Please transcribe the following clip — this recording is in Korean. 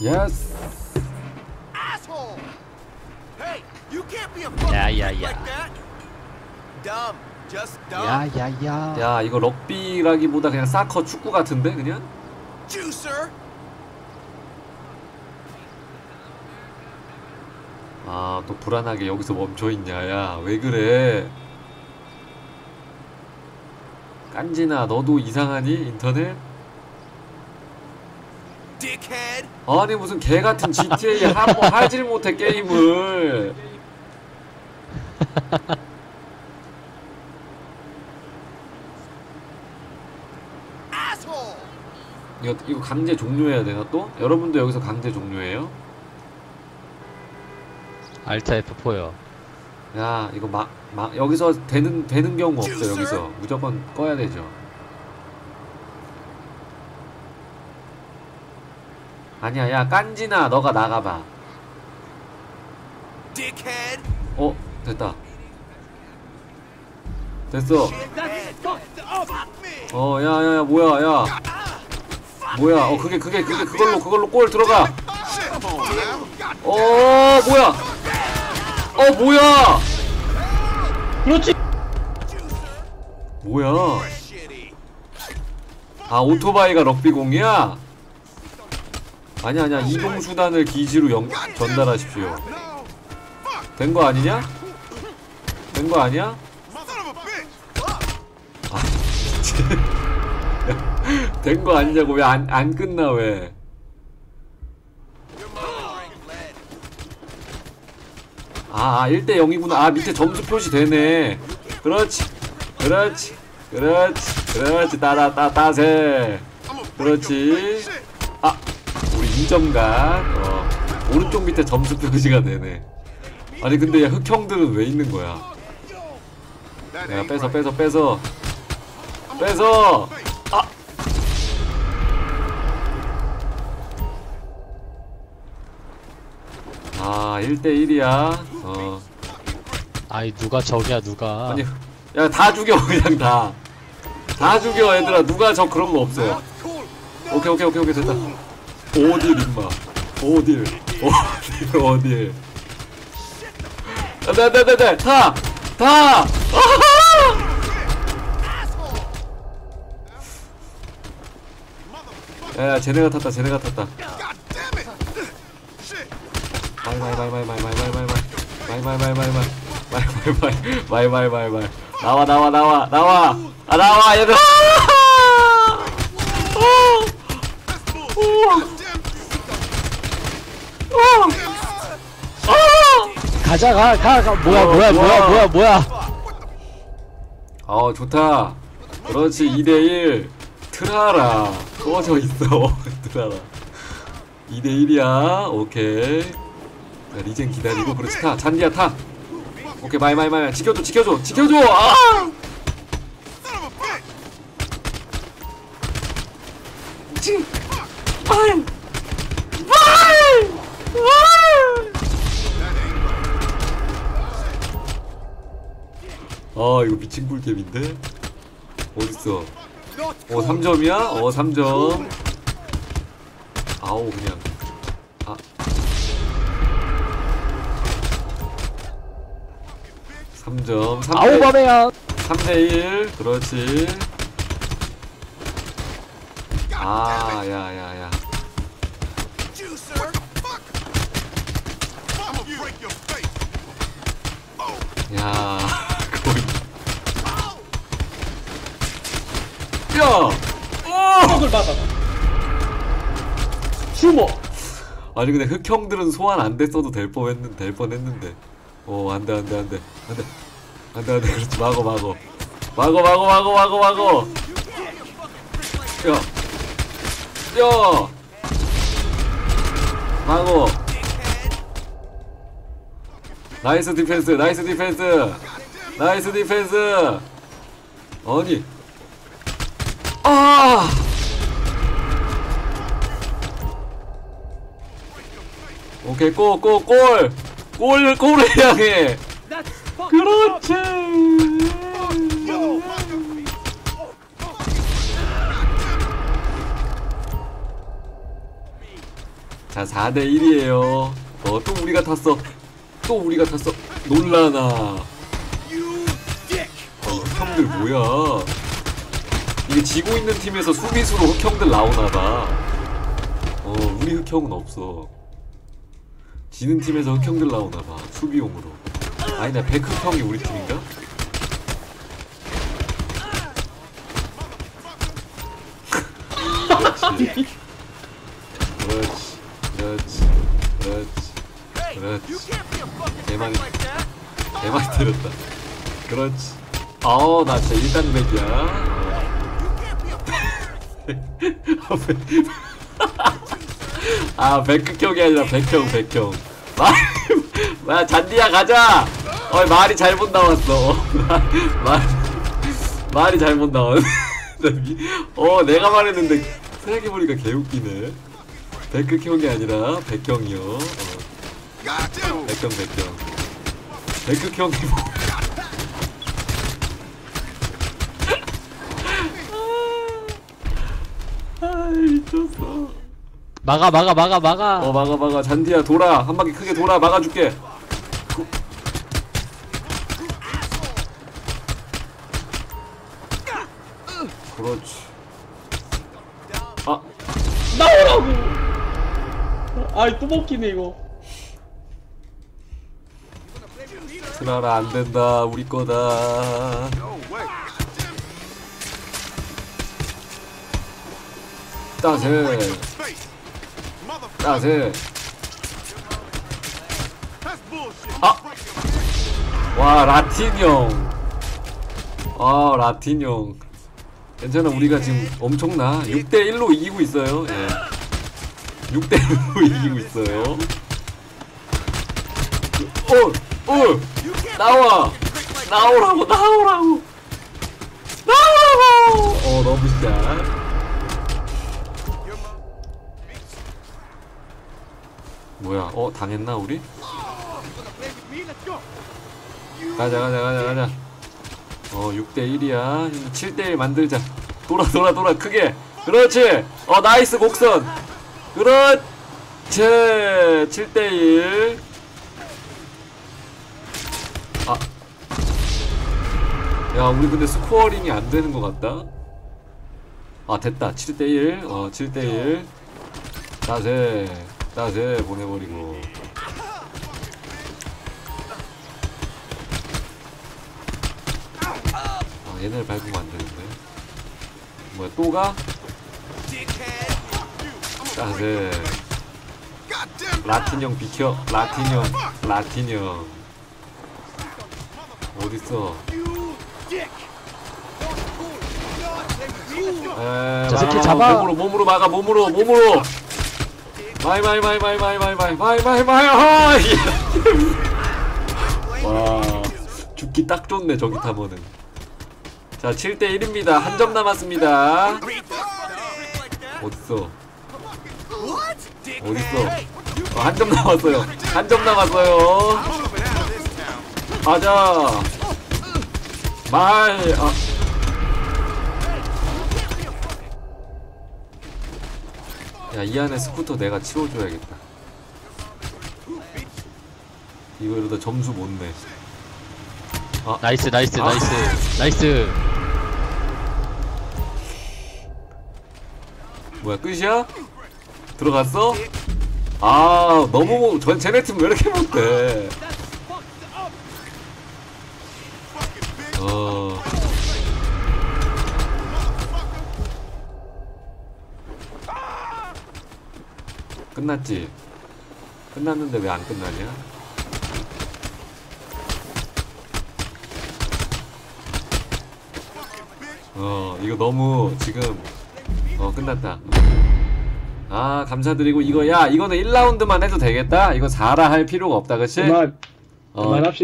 Yes. Asshole. Hey, you can't be a fucking dick like that. Dumb. Just dumb. 야야야. 야, 이거 럭비라기보다 그냥 사커 축구 같은데 그냥. Juicer. 아, 또 불안하게 여기서 멈춰있냐. 야, 왜 그래 깐지나. 너도 이상하니 인터넷? 아니 무슨 개같은 GTA 한번 하질 못해 게임을. 이거 강제 종료해야 되나 또? 여러분도 여기서 강제 종료해요? 알차 F4요. 야, 이거 막 여기서 되는 경우 없어. 여기서 무조건 꺼야 되죠. 아니야, 야 깐지나 너가 나가봐. 어, 됐다. 됐어. 어, 야야야, 뭐야, 야. 뭐야, 어, 그게 그걸로 골 들어가. 어, 뭐야. 어, 뭐야! 그렇지! 뭐야? 아, 오토바이가 럭비공이야? 아니야. 이동수단을 기지로 전달하십시오. 된 거 아니냐? 된 거 아니야? 아, 된 거 아니냐고. 왜 안 끝나, 왜? 아, 1대 0이구나. 아, 밑에 점수 표시되네. 그렇지. 따세. 그렇지. 아, 우리 2점간. 어, 오른쪽 밑에 점수 표시가 되네. 아니, 근데 야, 흑형들은 왜 있는 거야? 야, 뺏어. 아! 아, 1대 1이야. 어. 아이, 누가 적이야, 누가. 아니, 야, 다 죽여, 그냥 다. 다 죽여, 얘들아. 누가 적 그런 거 없어요. 오케이, 됐다. 오딜. 네. 타! 아하하! 야, 쟤네가 탔다. 마이. 나와. 아, 나와, 얘들아. 가자, 가. 뭐야. 어, 좋다. 그렇지, 2대 1. 틀어라. 꺼져 있어. 틀어라. 2대 1이야. 오케이. 야, 리젠 기다리고. 그렇지, 타. 잔디야, 타. 오케이, 마이. 지켜줘. 아! 아, 이거 미친 꿀잼인데? 어딨어? 어, 3점이야? 어, 3점. 아오, 그냥. 아. 3점. 3대 1. 그렇지. 아, 야야야. 야, 거의. 야! 오! 숨어. 아니, 근데 흑형들은 소환 안 됐어도 될 뻔했는데. 오, 안돼. 그렇지, 막어. 야, 막어. 나이스 디펜스. 아니, 아, 오케이, 골을 향해. 그렇지. 자, 4대1이에요 또 우리가 탔어. 놀라나. 형들 뭐야. 이게 지고 있는 팀에서 수비수로 흑형들 나오나봐. 우리 흑형은 없어. 지는 팀에서 흑형들 나오나봐. 수비용으로. 아니다, 백흑형이 우리 팀인가? 그렇지. 그렇지. 대만이 때렸다. 그렇지. 나 진짜 일단백이야. 백극형이 아니라 백형. 마 잔디야 가자. 말이 잘못 나왔어. 말이 잘못 나왔어. 내가 말했는데. 생각해보니까 개웃기네. 백극형이 아니라 백경이요. 백경. 백극형이 미쳤어. 막아. 막아. 잔디야 돌아. 한 바퀴 크게 돌아. 막아줄게. 그렇지. 나오라고! 아이 또 먹히네 이거. 그나라 안된다. 우리거다. 따세. 와 라틴형. 라틴형 괜찮아. 우리가 지금 엄청나. 6대1로 이기고 있어요. 예. 6대1로 이기고 있어요. 나오라고. 너무 쉽다. 뭐야? 당했나 우리? 가자. 6대1이야. 7대1 만들자. 돌아. 크게. 그렇지. 나이스 곡선. 그렇지. 7대1. 야, 우리 근데 스코어링이 안 되는 것 같다. 됐다. 7대1. 7대1. 따세. 보내버리고. 얘네를 밟으면 안 되는데. 뭐야, 또 가? 자세. 라틴형 비켜. 라틴형. 어딨어? 저 새끼 잡아. 몸으로 막아. 몸으로. 마이. 와, 죽기 딱 좋네 저기 타면은. 자, 7대1입니다. 한 점 남았습니다. 어딨어? 한 점 남았어요. 가자. 야, 이 안에 스쿠터 내가 치워줘야겠다. 이거 이러다 점수 못 내. 나이스. 뭐야, 끝이야? 들어갔어? 너무 쟤네 팀 왜 이렇게 못해? 끝났지? 끝났는데 왜 안 끝나냐? 이거 너무 지금 끝났다. 감사드리고. 이거는 1라운드만 해도 되겠다. 이거 4라 할 필요가 없다. 그치? 그만합시다.